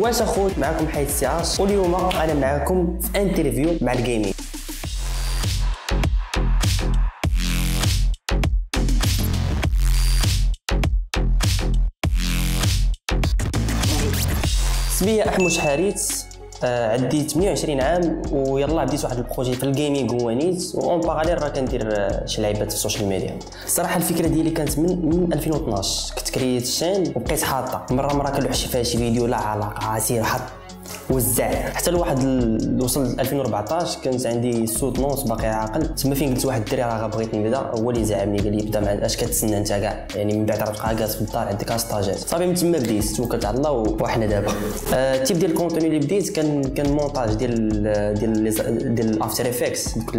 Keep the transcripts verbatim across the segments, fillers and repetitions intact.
واش اخويا معكم حيد السعاش، واليوم انا معكم في انترفيو مع الجيمين. سمية أحموش حارث، آه عندي ثمانية وعشرين عام، ويلا بديت واحد البروجي في الجيمنج ونيت، وأون باراليل راه كندير شي لعيبات في السوشيال ميديا. الصراحة الفكرة ديالي كانت من من ألفين واثناش، كنت كريت الشين وبقيت حاطة مرة مرة كنلوحش فيها شي فيديو لا علاقة، عسير حط وزع حتى لواحد ال... وصلت ألفين وأربعطاش كانت عندي صوت نونس باقي عاقل، تما فين قلت واحد الدري راه بغيت نبدا، هو اللي زعمني قال لي بدا مع اش كتسنى انت كاع، يعني من بعد راه بقى جالس في الدار عندك استاجات صافي. من تما بديت توكلت على الله وحنا دابا. التيب ديال الكونتوني اللي بديت كان كان مونتاج ديال ديال ديال افتر افيكس، دوك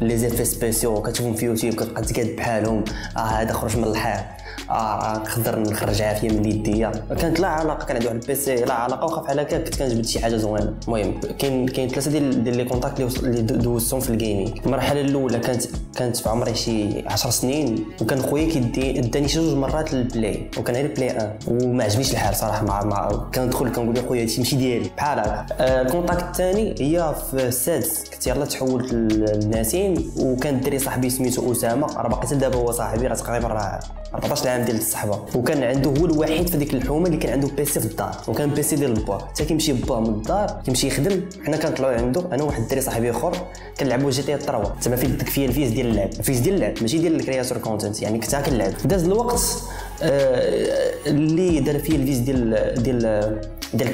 لي زيفي سبيسيو كتشوفهم في يوتيوب كتبقى تقاد بحالهم، اه هذا خرج من الحار، اه نقدر نخرج عافيه من يديا. كانت لا علاقه، كان عندي واحد البيسي لا علاقه وخاف على كاع، كنت كنجبد شي حاجه زوينه. المهم كاين كاين ثلاثه ديال ديال لي كونتاكت اللي دوزتهم في الجيمنج. المرحله الاولى كانت كانت في عمري شي عشر سنين، وكان خويا كيدي داني شي جوج مرات للبلاي، وكان غير بلاي ان وما عجبنيش الحال صراحه. مع, مع كندخل كنقول يا خويا هادشي ماشي ديالي بحال هكا. آه الكونتاكت الثاني هي في السادس، كنت يلاه تحولت للناسين، وكان الدري صاحبي سميتو اسامه، راه باقي حتى دابا هو صاحبي، راه تقريبا راه أربعطاش عام ديال الصحبه، وكان عنده هو الوحيد في ديك الحومه اللي كان عنده بيسي في الدار، وكان بيسي ديال با حتى كيمشي با من الدار كيمشي يخدم، حنا كنطلعوا عنده انا واحد الدري صاحبي اخر كنلعبوا جي تي ثلاثة تما في ديك فيا الفيس ديال اللعب، الفيس ديال اللعب ماشي ديال الكرياتور كونتنت، يعني كنت كنلعب. داز الوقت آه اللي دار فيا الفيس ديال ديال ديال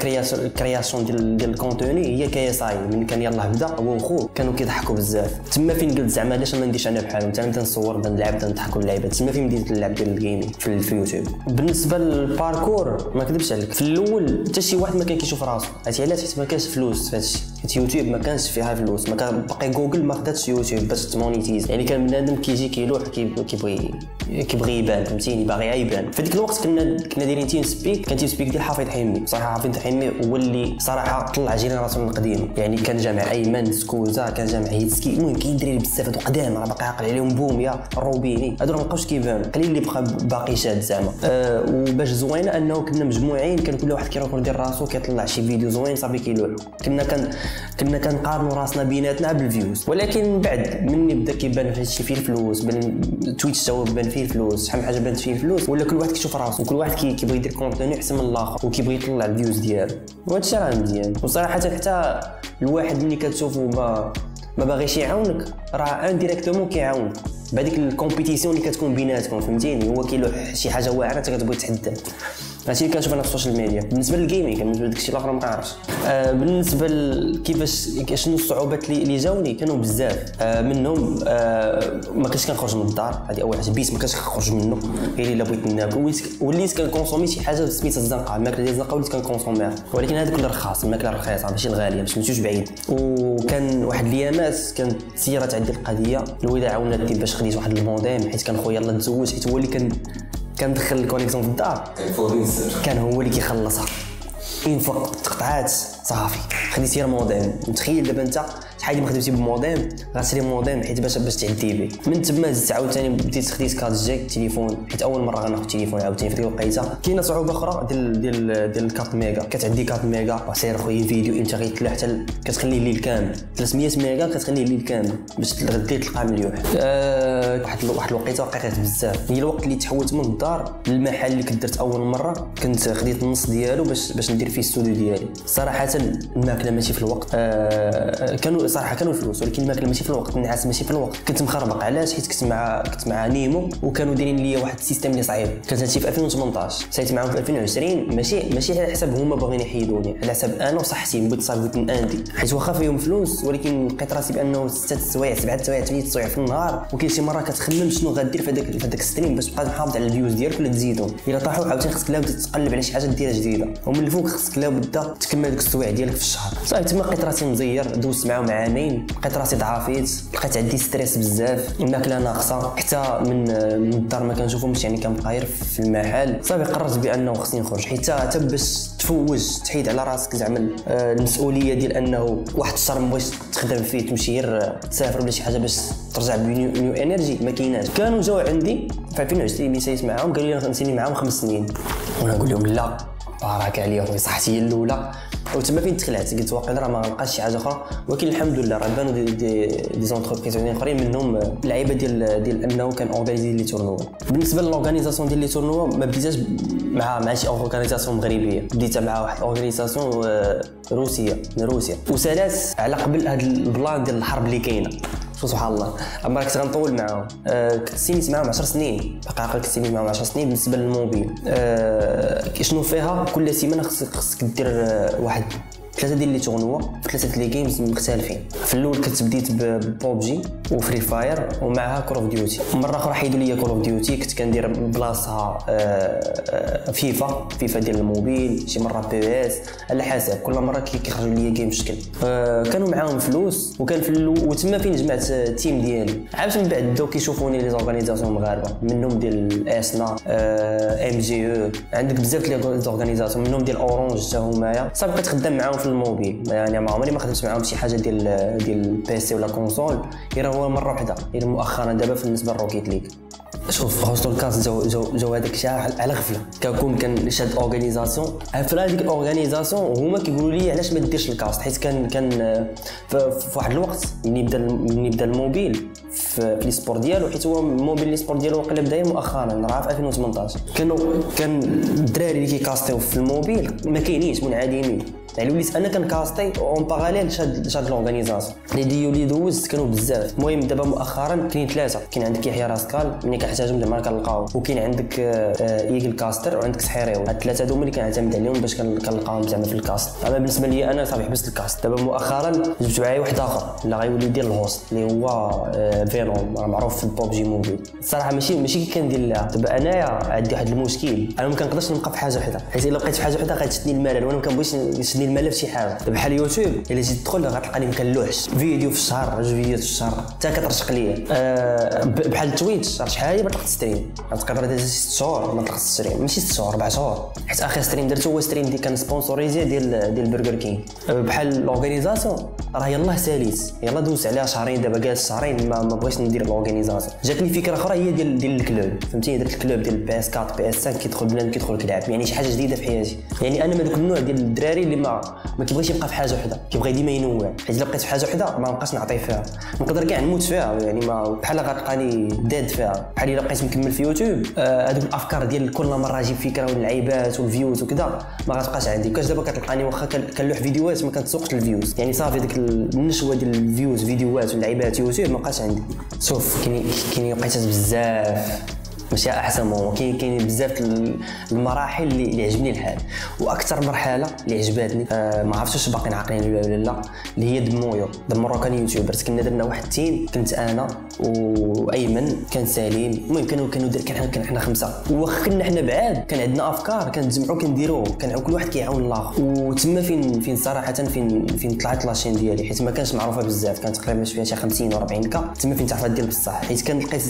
الكرياسيون ديال ديال الكونتوني هي كيساي، من كان يلاه بدا هو وخوه كانوا كيضحكوا بزاف. تما فين قلت زعما علاش ما نديش انا بحالهم، حتى انا كنصور بنلعب كنضحكوا اللعيبه، تما فين بديت نلعب ديال الجيمنج في, في اليوتيوب. بالنسبه للباركور ما نكذبش عليك، في الاول حتى شي واحد ما كان كيشوف راسو، عرفتي علاش؟ حيت ما كانش فلوس في هادشي، حيت يوتيوب ما كانش فيها فلوس، ما كان باقي جوجل ما خداتش يوتيوب باش تمونيتيز، يعني كان بنادم كيجي كيلوح كيبغي كيبغي يبان، فهمتيني باغي يبان. في ديك الوقت كنا كنا دايرين تيم سبيك، كان تيم سبيك ديال حفيظ حمي، صراحه حفيظ حمي هو اللي صراحه طلع جينيراسيون من القديم، يعني كان جامع ايمن سكوزا، كان جامع هيتسكي، المهم كاين دراري بزاف هادو قدام راه باقي عاقل عليهم، بوميا روبيني، هادو راه مابقاوش كيبانو، قليل اللي بقى باقي شاد زعما. أه وباش زوينه انه كنا مجموعين، كان كل واحد كيركوردي راسو كيطلع شي فيديو زوين صافي كيلوح، كنا كان كنا كنقارنوا راسنا بيناتنا بالفيوز. ولكن من بعد مني بدا كيبان هادشي فيه الفلوس، تويتش تا هو بان فيه الفلوس، شحال من حاجه بانت فيه الفلوس، ولا كل واحد كيشوف راسو وكل واحد كيبغي يدير كونتوني احسن من الاخر وكيبغي يطلع الفيوز ديالو، وهادشي راه مزيان. وصراحه حتى الواحد ملي كتشوفو ما ما باغيش يعاونك راه انديريكتومون كيعاونك بهاديك الكومبيتيسيون اللي كتكون بيناتكم، فهمتيني هو كيلوح شي حاجه واعره انت كتبغي تحدد. هادشي اللي كنشوف انا في السوشيال ميديا. بالنسبه للجيمنج بالنسبه لداكشي الاخر ما كنعرفش. آه بالنسبه كيفاش شنو الصعوبات اللي جاوني، كانوا بزاف. آه منهم آه ما كنتش كنخرج من الدار، هذه اول حاجه، بيت ما كنتش كنخرج منه غير الا بغيت ناكل، وليت كنكونسومي شي حاجه سميتها الزنقه، الماكله ديال الزنقه وليت كنكونسوميها، ولكن هذوك الرخاص، الماكله الرخيصه ماشي الغاليه باش ما تجيوش بعيد. وكان واحد اليامات كانت سيرات عندي القضيه، الوالده عاونتني باش خديت واحد الموديم، حيت كان خويا الله تزوج، حيت هو اللي كان كندخل الكونيكسيون في الدار كان هو اللي كيخلصها، فين فوق تقطعات صافي خديت غير موديم. متخيل دابا انت شحال ما خدمتي بموديم، غتشري موديم حيت باش باش تعدي به. من تما زدت عاوتاني بديت خديت كارت جي التليفون، حيت اول مره غناخد التليفون عاوتاني في ديك الوقيته. كاينه صعوبه اخرى ديال ديال ديال الكارت ميغا، كتعدي كارت ميغا سير خويا الفيديو انت غيتلاه حتى كتخليه الليل كامل، ثلاثمية ميغا كتخليه الليل كامل باش تغدي تلقى مليون. أه واحد واحد الوقيته وقعت بزاف، هي الوقت اللي تحولت من الدار للمحل اللي كنت درت اول مره، كنت خديت النص ديالو باش باش ندير فيه الاستوديو ديالي. صراحه الماكله ماشي في الوقت، أه كانوا صراحه كانوا الفلوس، ولكن الماكله ماشي في الوقت، النعاس ماشي في الوقت، كنت مخربق. علاش؟ حيت كنت مع كنت مع نيمو، وكانوا دايرين ليا واحد السيستم اللي صعيب، كانت هادشي في ألفين وثمنطاش، سايت معاهم في ألفين وعشرين، ماشي ماشي على حساب هما باغيين يحيدوني، على حساب انا وصحتي، بغيت صافي ناندي، حيت واخا فيهم فلوس ولكن لقيت راسي بانه ستة سوايع سبعة سوايع ثمانية سوايع في النهار، وكاين شي مره كتخمم شنو غادير في هذاك في هذاك الستريم باش تبقى محافظ على الفيوز ديالك ولا تزيدهم، الا طاحوا عاوتاني خصك لابد تقلب على شي حاجه ديرها جديده، ومن الفوق خصك لابد تكمل ديك السوايع ديالك في الشهر. صافي تما لقيت راسي مزير، دوزت معاهم عامين، لقيت راسي ضعافيت، لقيت عندي ستريس بزاف، الماكله ناقصه، حتى من من الدار ما كنشوفهمش، يعني كنبقى في المحل. صافي قررت بانه خصني نخرج، حيت حتى باش تفوز تحيد على راسك زعما المسؤوليه ديال انه واحد الشهر ما بغيتش تخدم فيه، تمشي غير تسافر ولا شي حاجه باش ترجع بنيو نيو انرجي، ما كايناش. كانوا جاو عندي في ألفين وعشرين ملي سايت معاهم، قالوا لي غنسيني معاهم خمس سنين، وانا نقول لهم لا بارك عليا خويا، صحتي هي الاولى. وتما فين تخلعت قلت واقيلا راه ما غنلقاش شي حاجه اخرى، ولكن الحمد لله راه بانوا دي دي, دي زونتربريز اخرين منهم لعيبه ديال ديال انه كان اورغانيزي لي تورنوا. بالنسبه للورغانيزاسيون ديال لي تورنوا ما بديتهاش مع مع شي اورغانيزاسيون مغربيه، بديتها مع واحد اورغانيزاسيون روسيه من روسيا، وسالات على قبل هذا البلان ديال الحرب اللي كاينه. سبحان الله، اما كنت غنطول معاهم، أه كنت سينيت معاهم عشر سنين، باقي كنت سينيت معاهم عشر سنين بالنسبه للموبيل. أه شنو فيها؟ كل سيمانه خصك خصك دير واحد ثلاثه ديال لي تورنوا في ثلاثه ديال لي جيمز مختلفين. في الاول كنت بديت ببوبجي وفري فاير ومعها كول اوف ديوتي، مره اخرى حيدوا لي كول اوف ديوتي كنت كندير بلاصها فيفا فيفا ديال الموبيل، شي مره بي اس، على حسب كل مره كيخرجوا لي جيم بشكل. كانوا معاهم فلوس وكان في الاول، وتما فين جمعت التيم ديالي عاد من بعد بداو كيشوفوني لي زورغانيزاسيون مغاربه، منهم ديال اسنا، ام جي او، عندك بزاف لي زورغانيزاسيون منهم ديال اورانج حتى همايا. صافي بقيت خدام معاهم الموبيل، يعني ما عمري ما خدمت معاهم شي حاجه ديال ديال البيسي ولا كونسول، غير هو مره واحده غير مؤخرا دابا بالنسبه للروكيت ليك. شوف هوستون كاس جو جو جو هذاك الشيء على غفله، كنكون كنشاد اورغانيزاسيون عفرا هذيك الاورغانيزاسيون، هما كيقولوا لي علاش ما ديرش الكاست، حيت كان كان في واحد الوقت ملي بدا ملي بدا الموبيل في لي سبور ديالو، حيت هو الموبيل لي سبور ديالو وقيلا بدا مؤخرا راه في ألفين وثمنطاش، كانوا كان الدراري اللي كيكاستيو في الموبيل ما كاينينش، منعدمين. يعني وليت انا كنكاستي اون باغاليل شاد شاد لورغانيزاسيون لي ديو لي دوزت كانوا بزاف. المهم دابا مؤخرا كاين ثلاثه، كاين عندك يحيى راسكال ملي كنحتاجهم ديما كنلقاو، وكاين عندك ايجل كاستر، وعندك سحيريو. هاد الثلاثه هذوما اللي كنعتمد عليهم باش كنلقاهم زعما في الكاست. اما بالنسبه لي انا صافي حبست الكاست. دابا مؤخرا جبت معايا واحد اخر اللي غيولي يدير الهوست اللي هو فينوم، راه معروف في بوبجي موبيل. الصراحه ماشي ماشي كي كندير لها. دابا انايا عندي واحد المشكل، انا ما كنقدرش نبقى في حاجه وحده، حيت الا بقيت في حاجه وحده غتشدني الملل، وانا ما كنبغيش نشدني الملل في شي حاجه. بحال يوتيوب الا جيت تدخل غتلقاني مكلوحش، فيديو في الشهر جوج فيديوهات في الشهر حتى كترشق ليا. أه بحال تويتش راه شحال ما طلقت ستريم، تقدر دير ست شهور ما طلقتش ستريم، ماشي ست شهور أربع شهور، حيت اخر ستريم درته هو ستريم اللي كان سبونسوريزي ديال ديال برجر كين. بحال الاورغانيزاسيون راه يلاه ساليت، يلاه دوزت عليها شهرين، دابا جالس شهرين ما بغيتش ندير الاورغانيزاسيون. جاتني فكره اخرى هي ديال ديال الكلوب، فهمتيني، درت الكلوب ديال بي اس أربعة بي اس خمسة، كيدخل بنادم كيدخل كيلعب، يعني شي حاجه جديده في حياتي. يعني انا من ذوك النوع ديال الدراري اللي ما ما كيبغيش يبقى في حاجه وحده، كيبغي ديما ينوع، حيت الا بقيت في حاجه وحده ما نبقاش نعطي فيها، نقدر كاع نموت فيها، يعني ما بحال غتلقاني داد فيها. بحال الا بقيت مكمل في يوتيوب هذوك الافكار ديال كل مره نجيب فكره واللعيبات والفيوز وكذا ما غتبقاش عندي. كاش دابا كتلقاني واخا كنلوح فيديوهات ما كنتسوقش الفيوز، يعني صافي ديك النشوه ديال الفيوز فيديوهات واللعيبات يوتيوب ما بقاش عندي. شوف كاين كاين وقيتات بزاف، ماشي احسن مو كاين كاين بزاف المراحل اللي, اللي عجبني الحال، واكثر مرحله اللي عجبتني أه ما عرفتش واش باقيين عاقلين ولا لا، اللي هي دمويو دم موروكان يوتيوبرز. كنا درنا واحد التيم، كنت انا وايمن كان سليم، المهم كانوا كانوا كان حنا خمسه، واخا كنا حنا بعاد كان عندنا افكار كنتجمعوا كنديروهم، كان كل واحد كيعاون الاخر. وتما فين فين صراحه فين فين طلعت لاشين ديالي، حيت ما كانش معروفه بزاف، كانت تقريبا فيها شي خمسين و أربعين كا، تما فين تعرفات ديال بصح، حيت كان لقيت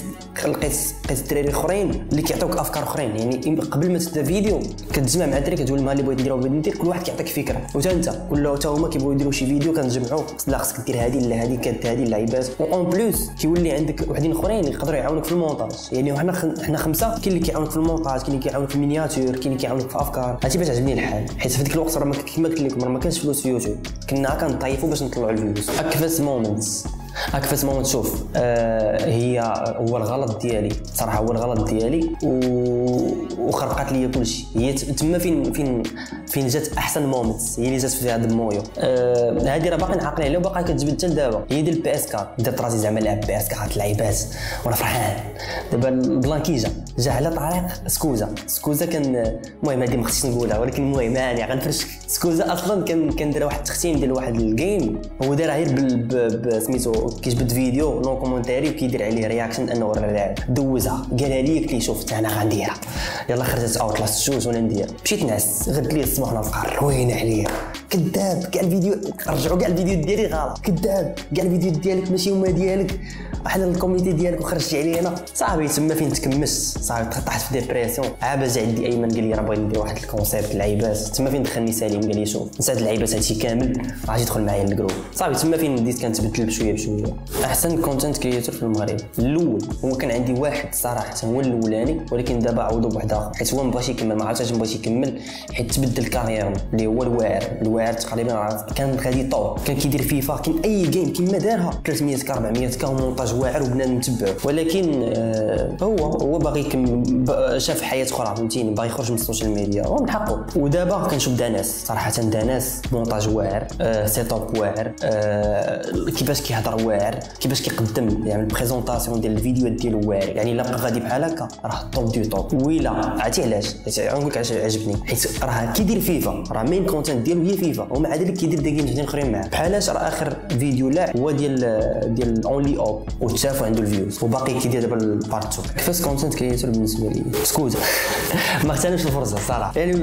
لقيت لقيت الدراري اللي كيعطيوك افكار اخرين. يعني قبل ما تبدا فيديو كتجمع مع الدراري كتقول لهم ها اللي بغيت نديرو بغيت ندير، كل واحد كيعطيك فكره، وتا انت كل تا هما كيبغيو يديروا شي فيديو كنجمعوا، لا خصك دير هذه لا هذه كانت هذه اللعيبات، اون بلوس كيولي عندك وحدين اخرين اللي يقدروا يعاونوك في المونتاج. يعني حنا حنا خمسه، كاين اللي كيعاونك في المونتاج، كاين اللي كيعاونك في المينياتور، كاين اللي كيعاونك في افكار. هادشي باش عجبني الحال، حيت في ديك الوقت راه كيما قلت لكم راه ما كانش فلوس في يوتيوب، كنا كنطيفوا باش نطلعوا الفيوز. اكفاس مومنتس هاك فاس مومنت، شوف آه هي هو الغلط ديالي صراحه، هو الغلط ديالي و... وخرقات لي كلشي. هي تما فين فين فين جات احسن مومنت، هي اللي جات في هذا المويو. آه هذه راه باقي نعقل عليها وباقي كتجبد حتى دابا، هي ديال البي اس كا، درت راسي زعما نلعب بي اس كا هاد اللعيبات وانا فرحان. دابا البلان كي جا جا على طريق سكوزا، سكوزا كان المهم هذه ما خصنيش نقولها، ولكن المهم يعني غنفرشك. سكوزا اصلا كان كندير واحد التختيم ديال واحد الجيم، هو دارها غير بسميتو كيجبد فيديو نو كومونتاري وكيدير عليه رياكشن انه راه لاعب، دوزها قالها لي قلت لي شوف انا غنديرها، يلا خرجت اوت لاست جوج وانا ندير، مشيت نعس غدت لي الصباح وانا فقار روينه عليا، كذاب كاع الفيديو رجعوا كاع الفيديو ديالي غلط، كذاب كاع الفيديو ديالك ماشي هما ديالك، احنا الكوميتي ديالك وخرجتي علينا صاحبي. تما فين تكمس صافي تحط تحت في ديبريسيون. عاباج عندي ايمن قال لي راه بغينا ندير واحد الكونسيبت لعيبات، تما فين دخلني سالم قال لي شوف نسى هاد اللعيبات هادشي كامل راح يدخل معايا للجروب، صافي تما فين بديت كنتبدل بشويه بشويه. احسن كونتنت كرياتور في المغرب الاول هو كان عندي واحد صراحه هو الاولاني، ولكن دابا عوضو بواحد اخر حيت هو مبغاش يكمل، ما عرفتش مبغاش يكمل حيت تبدل كاريرهم اللي هو الواعر. الواعر تقريبا كان غادي طوب كان كيدير فيفا كان اي جيم كيما دارها ثلاثمية أربعمية كا مونتاج واعر وبنادم متبعو، ولكن آه هو هو باغي شاف حياه اخرى فهمتيني، باغي يخرج من السوشيال ميديا ومن حقه. ودابا كنشوف داناس صراحه داناس مونتاج واعر، آه سيتاب واعر، آه كيفاش كيهضر واعر، كيفاش كيقدم يعني البريزونطاسيون ديال الفيديوهات ديالو واعر، يعني الا بقى غادي بحال هكا راه الطوب دو طوب. ويلا عرفتي علاش؟ غنقول لك علاش عجبني، حيت راه كيدير فيفا راه مين كونتنت ديالو هي فيفا، ومع ذلك كيدير دي جيمز اخرين معاه بحالاش. راه اخر فيديو لاعب هو ديال ديال اونلي اوب وتشافوا عنده الفيوز وباقي كيدير دابا البارت تو. كيفاش كونتنت كرياتور بالنسبه لي سكوزا ما اغتنمش الفرصه صراحه، يعني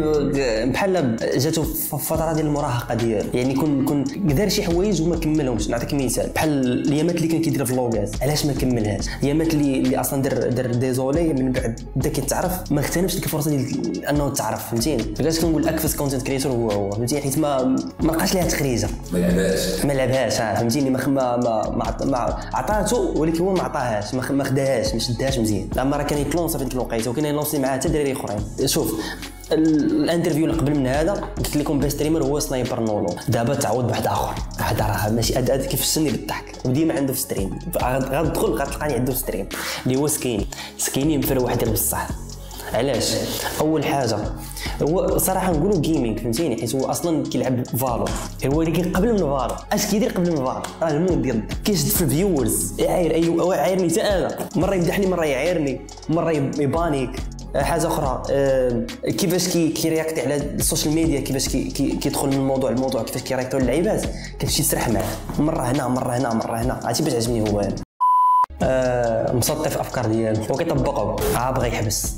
بحال جاتو في فتره ديال المراهقه ديالو، يعني كون كون دار شي حوايج وما كملهمش. نعطيك مثال بحال اليامات اللي كان كيدير فلوغات علاش ما كملهاش، اليامات اللي اللي اصلا دار دار ديزولي من بعد بدا كيتعرف ما اغتنمش ديك الفرصه ديال انه تعرف فهمتيني. علاش كنقول اكفس كونتنت كرياتور هو هو فهمتيني، حيت ما ما لقاش ليها تخريجه، ما لعبهاش ما لعبهاش فهمتيني، ما ما ما عطاتو ولكن هو ما عطاهاش، ما خداهاش ما شدهاش مزيان. لما راه كان يتلونصا في ديك الوقيته وكان يلونصي معاه حتى دراري اخرين. شوف الانترفيو اللي قبل من هذا قلت لكم بيست ستريمر هو سنايبر نولو، دابا تعوض بواحد اخر، واحد راه ماشي قد قد كيفشني بالضحك وديما عنده في ستريم، غتدخل غتلقاني عنده في ستريم اللي هو سكيني سكيني مفروح ديال بصح. علاش؟ اول حاجه هو صراحه نقولوا جيمنج فهمتيني، حيت هو اصلا كيلعب فالور، هو اللي قبل من فالور اش كيدير قبل من فالور راه المود ديال كيشد في الفيورز يعاير ايوا عايرني حتى انا، مره يمدحني مره يعايرني مره يبانيك. حاجه اخرى أه كيفاش كيرياكتي على السوشيال ميديا، كيفاش كيدخل من موضوع لموضوع، كيفاش كيرياكتي للعيبات كتمشي تسرح معاه مره هنا مره هنا مره هنا. عرفتي باش عجبني هو أه مسطي في الافكار ديالو وكيطبقهم، عا بغى يحبس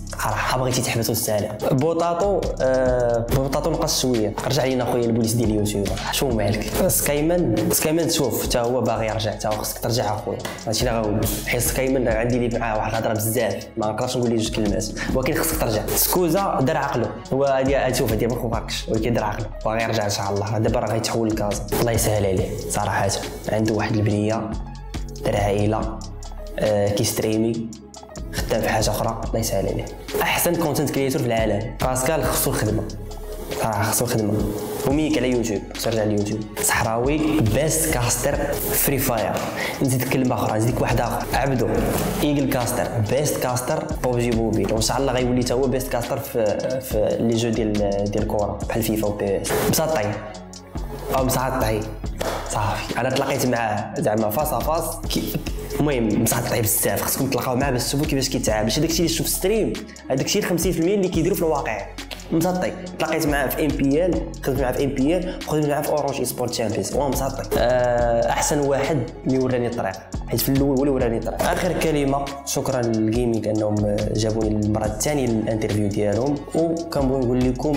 راه بغيتي تحبسو الساله بوطاطو أه بوطاطو نقص شويه رجع لينا خويا البوليس ديال اليوتيوب شو مالك. سكايمان سكايمان شوف حتى هو باغي يرجع، حتى هو خصك ترجع اخويا هادشي اللي غنقول، حيت سكايمان عندي لي معاه واحد الهضره بزاف ما نقدرش نقول ليه جوج كلمات، ولكن خصك ترجع. سكوزا دار عقله هو هادي شوف هادي ما خبركش، ولكن دار عقله باغي يرجع ان شاء الله. دابا راه غيتحول لكازا الله يسهل عليه صراحه، عنده واحد البنيه دار عائله أه كيستريمي خدام في حاجه اخرى الله يسهل عليه. احسن كونتنت كرياتور في العالم باسكال خصو الخدمه صراحه، خصو الخدمه وميك على يوتيوب ترجع ليوتيوب. صحراوي بيست كاستر فري فاير، نزيد كلمه اخرى نزيد واحد اخر عبدو ايجل كاستر بيست كاستر بوبجي موبيل، وان شاء الله غيولي حتى هو بيست كاستر في في لي جو ديال ديال الكره بحال فيفا وبي اس. مساطي او مساطي صافي انا تلاقيت معاه زعما فاس فاس المهم بصح طيب بزاف، خصكم تلاقاو معاه باش تشوفوا كيفاش كيتعامل، ماشي داكشي اللي تشوف في ستريم داكشي خمسين بالمية اللي كيديروا في الواقع مسطي. تلاقيت معاه في ام بي ال خدمت معاه في ام بي ال خدمت معاه في اورانج اي سبورت تشامبيونز واه مسطي. احسن واحد اللي وراني الطريق حيت في الاول هو اللي وراني الطريق. اخر كلمه شكرا للجيمنج انهم جابوني للمره الثانيه للانترفيو ديالهم، وكنبغي نقول لكم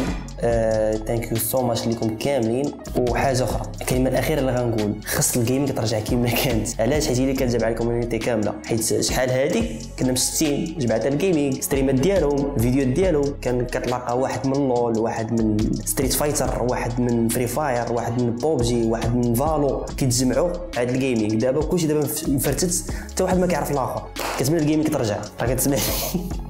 ثانك يو سو ماتش ليكم كاملين. وحاجه اخرى الكلمه الاخيره اللي غنقول خص الجيمنج ترجع كما كانت، علاش؟ حيت اللي كتجمع الكوميونيتي كامله، حيت شحال هادي كنا مستين جمعت الجيمنج ستريمات ديالهم فيديوهات ديالهم كان كتلاقى واحد من لول واحد من ستريت فايتر واحد من فري فاير واحد من بوبجي واحد من فالو كيتجمعوا عاد الجيمنج. دابا كلشي دابا مفرتت حتى واحد ما كيعرف الاخر، كنتمنى الجيمنج ترجع راه كتسمعني